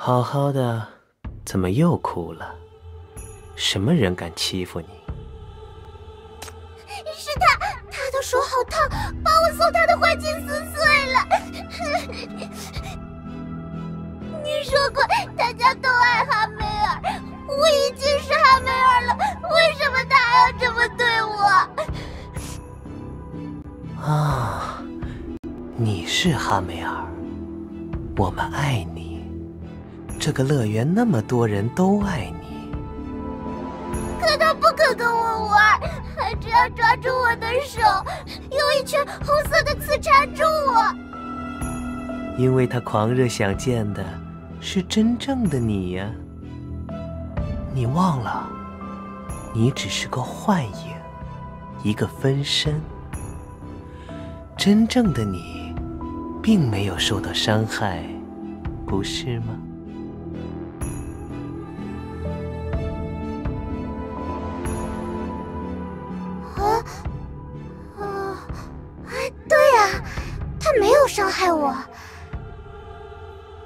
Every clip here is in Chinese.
好好的，怎么又哭了？什么人敢欺负你？是他的手好烫，把我送他的花裙撕碎了。你说过大家都爱哈梅尔，我已经是哈梅尔了，为什么他还要这么对我？啊，你是哈梅尔，我们爱你。这个乐园那么多人都爱你。可他不肯跟我玩，还只要抓住我的手，用一圈红色的刺缠住我。因为他狂热想见的是真正的你呀。你忘了，你只是个幻影，一个分身。真正的你，并没有受到伤害，不是吗？伤害我，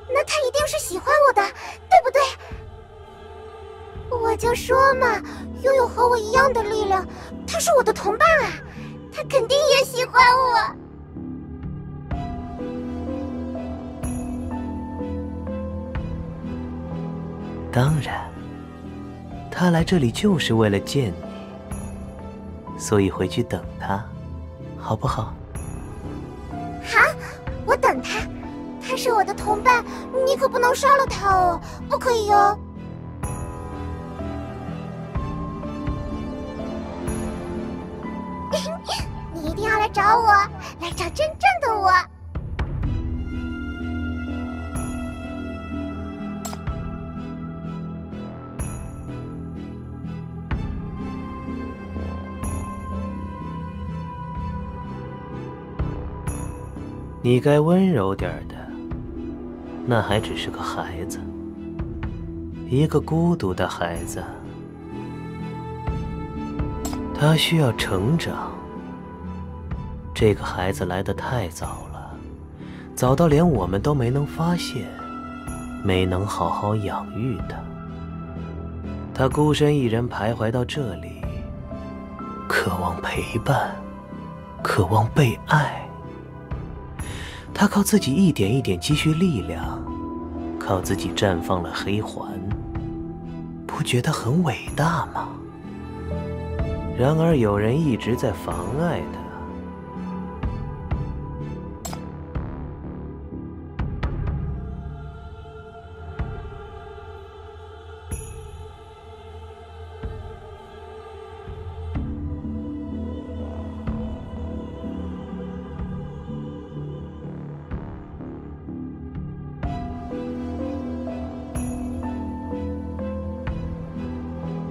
那他一定是喜欢我的，对不对？我就说嘛，拥有和我一样的力量，他是我的同伴啊，他肯定也喜欢我。当然，他来这里就是为了见你，所以回去等他，好不好？好，我等他。他是我的同伴，你可不能杀了他哦，不可以哦。你一定要来找我，来找真正的我。你该温柔点的，那还只是个孩子，一个孤独的孩子，他需要成长。这个孩子来得太早了，早到连我们都没能发现，没能好好养育他。他孤身一人徘徊到这里，渴望陪伴，渴望被爱。他靠自己一点一点积蓄力量，靠自己绽放了黑环，不觉得很伟大吗？然而有人一直在妨碍他。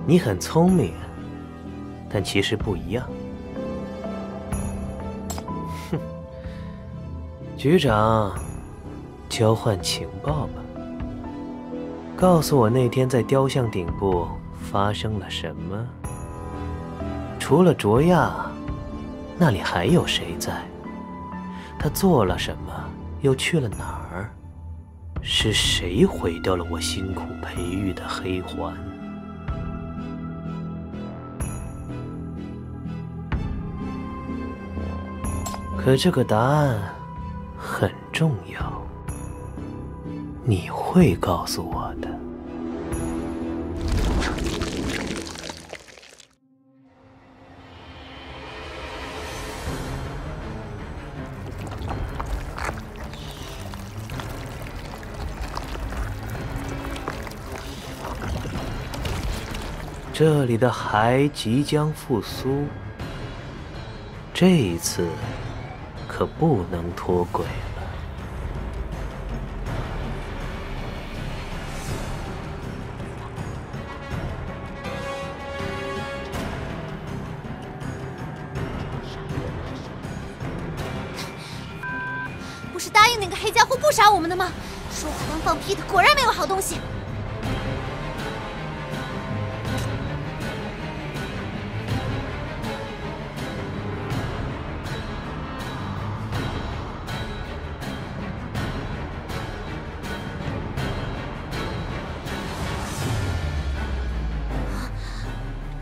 你很聪明，但其实不一样。哼，局长，交换情报吧。告诉我那天在雕像顶部发生了什么？除了卓亚，那里还有谁在？他做了什么？又去了哪儿？是谁毁掉了我辛苦培育的黑环？可这个答案很重要，你会告诉我的。这里的海即将复苏，这一次可不能脱轨了。不是答应那个黑家伙不杀我们的吗？说话当放屁的，果然没有好东西。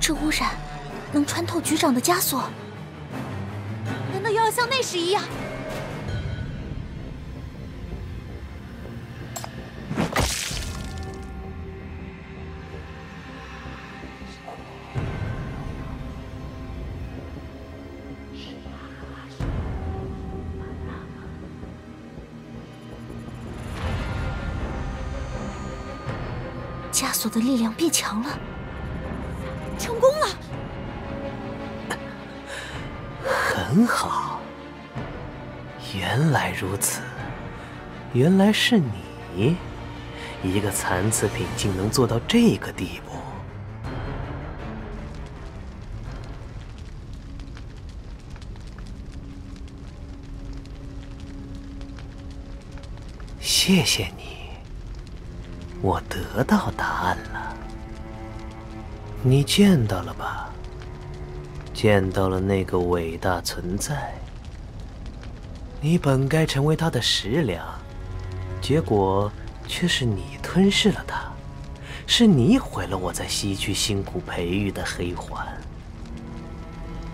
是污染能穿透局长的枷锁，难道又要像那时一样？ 枷锁的力量变强了，成功了，很好。原来如此，原来是你，一个残次品竟能做到这个地步。谢谢你。 我得到答案了，你见到了吧？见到了那个伟大存在。你本该成为他的食粮，结果却是你吞噬了他，是你毁了我在西区辛苦培育的黑环。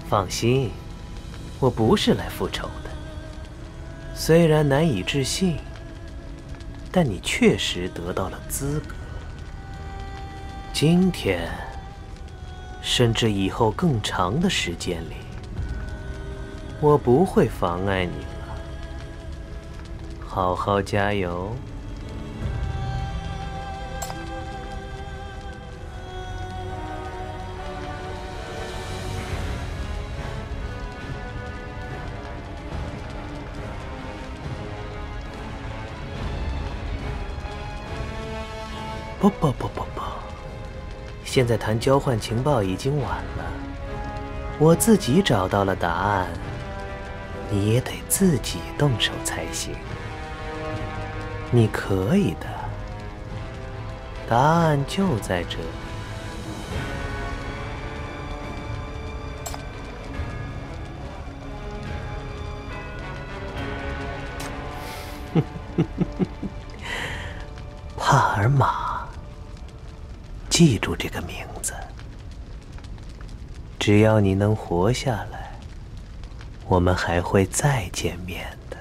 放心，我不是来复仇的。虽然难以置信。 但你确实得到了资格。今天，甚至以后更长的时间里，我不会妨碍你了。好好加油！不，现在谈交换情报已经晚了。我自己找到了答案，你也得自己动手才行。你可以的，答案就在这里。 帕尔马，记住这个名字。只要你能活下来，我们还会再见面的。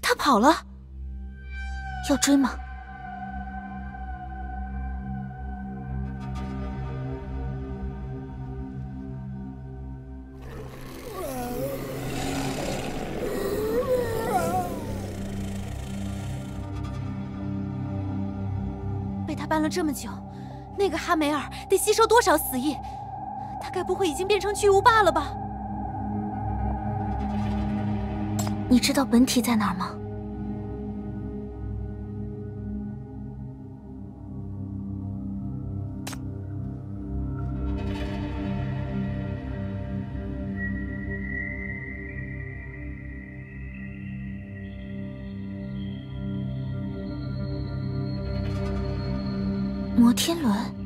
他跑了，要追吗？ 搬了这么久，那个哈梅尔得吸收多少死意？他该不会已经变成巨无霸了吧？你知道本体在哪儿吗？摩天轮。